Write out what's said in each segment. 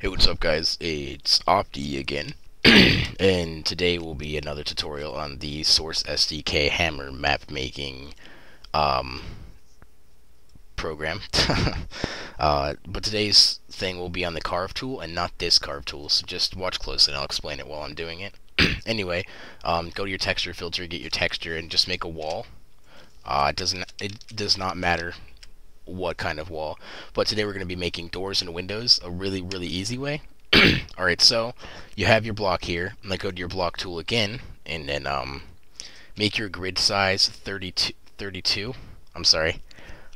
Hey, what's up guys, it's Opti again, and today will be another tutorial on the Source SDK Hammer map making program. But today's thing will be on the Carve Tool, and not this Carve Tool, so just watch closely and I'll explain it while I'm doing it. Anyway, go to your texture filter, get your texture, and just make a wall. It does not matter what kind of wall, but today we're going to be making doors and windows a really easy way. Alright, so you have your block here, and then go to your block tool again, and then make your grid size 32. I'm sorry,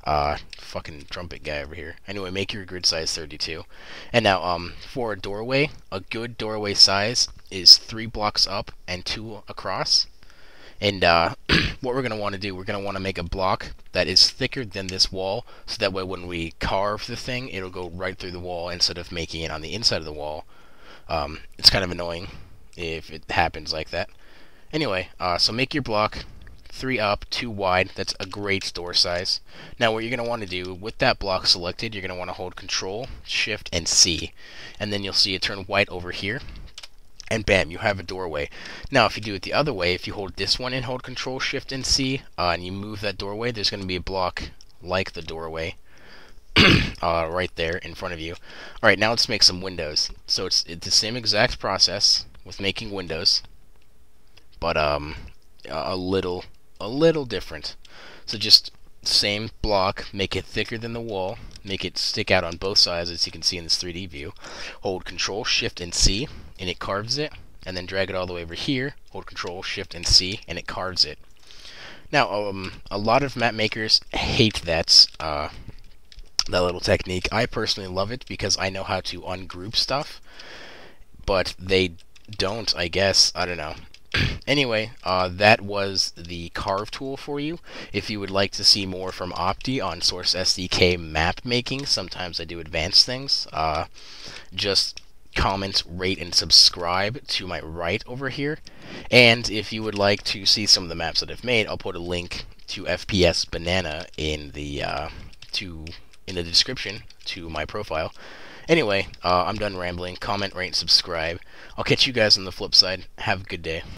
fucking trumpet guy over here. Anyway, make your grid size 32, and now for a doorway, a good doorway size is 3 blocks up and 2 across. And what we're going to want to do, we're going to want to make a block that is thicker than this wall, so that way when we carve the thing, it'll go right through the wall instead of making it on the inside of the wall. It's kind of annoying if it happens like that. Anyway, so make your block 3 up, 2 wide. That's a great door size. Now what you're going to want to do, with that block selected, you're going to want to hold Control, Shift, and C. And then you'll see it turn white over here. And bam, you have a doorway. Now, if you do it the other way, if you hold this one and hold Control, Shift, and C, and you move that doorway, there's going to be a block like the doorway right there in front of you. All right, now let's make some windows. So it's the same exact process with making windows, but a little different. So just same block, make it thicker than the wall, make it stick out on both sides, as you can see in this 3D view. Hold Control, Shift, and C, and it carves it, and then drag it all the way over here, hold Control, Shift, and C, and it carves it. Now, a lot of map makers hate that little technique. I personally love it because I know how to ungroup stuff, but they don't, I guess. I don't know. Anyway, that was the Carve Tool for you. If you would like to see more from Opti on Source SDK map making, sometimes I do advanced things, just comment, rate, and subscribe to my right over here. And if you would like to see some of the maps that I've made, I'll put a link to FPS Banana in the description to my profile. Anyway, I'm done rambling. Comment, rate, and subscribe. I'll catch you guys on the flip side. Have a good day.